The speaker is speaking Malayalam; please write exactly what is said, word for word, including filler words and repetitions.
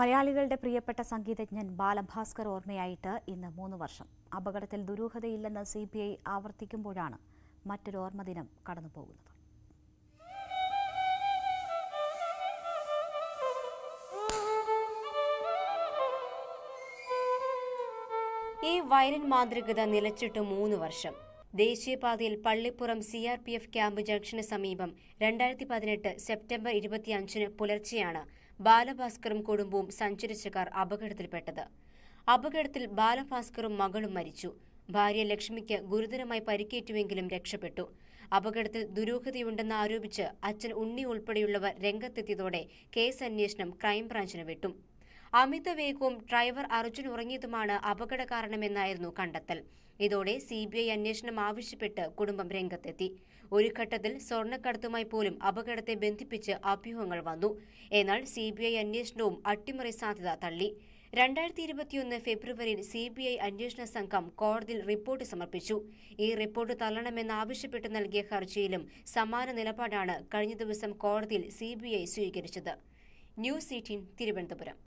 മലയാളികളുടെ പ്രിയപ്പെട്ട സംഗീതജ്ഞൻ ബാലഭാസ്കർ ഓർമ്മയായിട്ട് ഇന്ന് മൂന്ന് വർഷം. അപകടത്തിൽ ദുരൂഹതയില്ലെന്ന് സി ബി ഐ ആവർത്തിക്കുമ്പോഴാണ് മറ്റൊരു ഓർമ്മദിനം കടന്നുപോകുന്നത്. ഈ വയലിൻ മാന്ത്രികത നിലച്ചിട്ട് മൂന്ന് വർഷം. ദേശീയപാതയിൽ Pallippuram C R P F camp ജംഗ്ഷന് സമീപം രണ്ടായിരത്തി പതിനെട്ട് സെപ്റ്റംബർ ഇരുപത്തിയഞ്ചിന് പുലർച്ചെയാണ് ബാലഭാസ്കറും കുടുംബവും സഞ്ചരിച്ച കാർ അപകടത്തിൽപ്പെട്ടത്. അപകടത്തിൽ ബാലഭാസ്കറും മകളും മരിച്ചു. ഭാര്യ ലക്ഷ്മിക്ക് ഗുരുതരമായി പരിക്കേറ്റുവെങ്കിലും രക്ഷപ്പെട്ടു. അപകടത്തിൽ ദുരൂഹതയുണ്ടെന്ന് ആരോപിച്ച് അച്ഛൻ ഉണ്ണി ഉൾപ്പെടെയുള്ളവർ രംഗത്തെത്തിയതോടെ കേസ് അന്വേഷണം ക്രൈംബ്രാഞ്ചിന് വിട്ടു. അമിത വേഗവും ഡ്രൈവർ അർജുൻ ഉറങ്ങിയതുമാണ് അപകട കാരണമെന്നായിരുന്നു കണ്ടെത്തൽ. ഇതോടെ സി ബി ഐ അന്വേഷണം ആവശ്യപ്പെട്ട് കുടുംബം രംഗത്തെത്തി. ഒരു ഘട്ടത്തിൽ സ്വർണ്ണക്കടത്തുമായി പോലും അപകടത്തെ ബന്ധിപ്പിച്ച് അഭ്യൂഹങ്ങൾ വന്നു. എന്നാൽ സി ബി ഐ അന്വേഷണവും അട്ടിമറി സാധ്യത തള്ളി. രണ്ടായിരത്തി ഇരുപത്തിയൊന്ന് ഫെബ്രുവരിയിൽ സി ബി ഐ അന്വേഷണ സംഘം കോടതിയിൽ റിപ്പോർട്ട് സമർപ്പിച്ചു. ഈ റിപ്പോർട്ട് തള്ളണമെന്നാവശ്യപ്പെട്ട് നൽകിയ ഹർജിയിലും സമാന നിലപാടാണ് കഴിഞ്ഞ ദിവസം കോടതിയിൽ സി ബി ഐ സ്വീകരിച്ചത്. News Eighteen, Thiruvananthapuram.